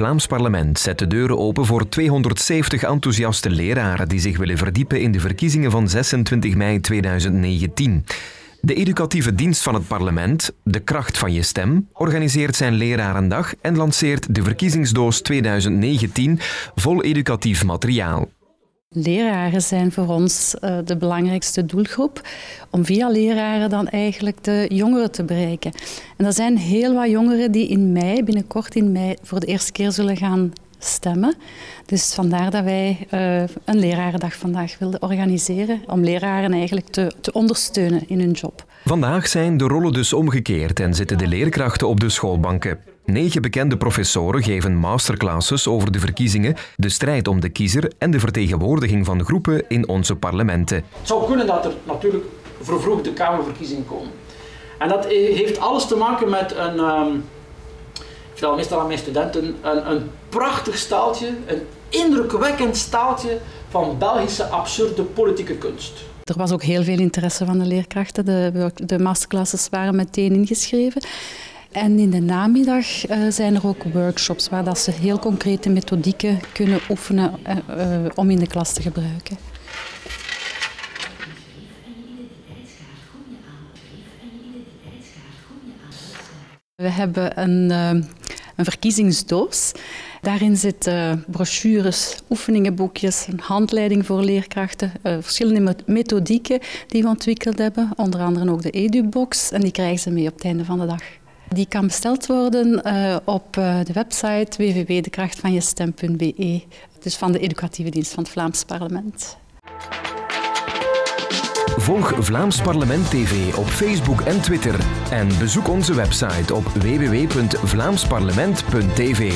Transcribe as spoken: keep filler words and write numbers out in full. Vlaams Parlement zet de deuren open voor tweehonderdzeventig enthousiaste leraren die zich willen verdiepen in de verkiezingen van zesentwintig mei tweeduizend negentien. De Educatieve Dienst van het Parlement, De Kracht van Je Stem, organiseert zijn lerarendag en lanceert de Verkiezingsdoos tweeduizend negentien vol educatief materiaal. Leraren zijn voor ons uh, de belangrijkste doelgroep om via leraren dan eigenlijk de jongeren te bereiken. En er zijn heel wat jongeren die in mei, binnenkort in mei, voor de eerste keer zullen gaan stemmen. Dus vandaar dat wij uh, een lerarendag vandaag wilden organiseren om leraren eigenlijk te, te ondersteunen in hun job. Vandaag zijn de rollen dus omgekeerd en zitten de leerkrachten op de schoolbanken. Negen bekende professoren geven masterclasses over de verkiezingen, de strijd om de kiezer en de vertegenwoordiging van groepen in onze parlementen. Het zou kunnen dat er natuurlijk vervroegde Kamerverkiezingen komen. En dat heeft alles te maken met een, um, ik vertel meestal aan mijn studenten, een, een prachtig staaltje, een indrukwekkend staaltje van Belgische absurde politieke kunst. Er was ook heel veel interesse van de leerkrachten, de, de masterclasses waren meteen ingeschreven. En in de namiddag uh, zijn er ook workshops waar dat ze heel concrete methodieken kunnen oefenen uh, uh, om in de klas te gebruiken. We hebben een, uh, een verkiezingsdoos. Daarin zitten brochures, oefeningenboekjes, een handleiding voor leerkrachten, verschillende methodieken die we ontwikkeld hebben, onder andere ook de Edubox, en die krijgen ze mee op het einde van de dag. Die kan besteld worden uh, op de website w w w punt de kracht van je stem punt b e, dus van de Educatieve Dienst van het Vlaams Parlement. Volg Vlaams Parlement T V op Facebook en Twitter en bezoek onze website op w w w punt vlaams parlement punt t v.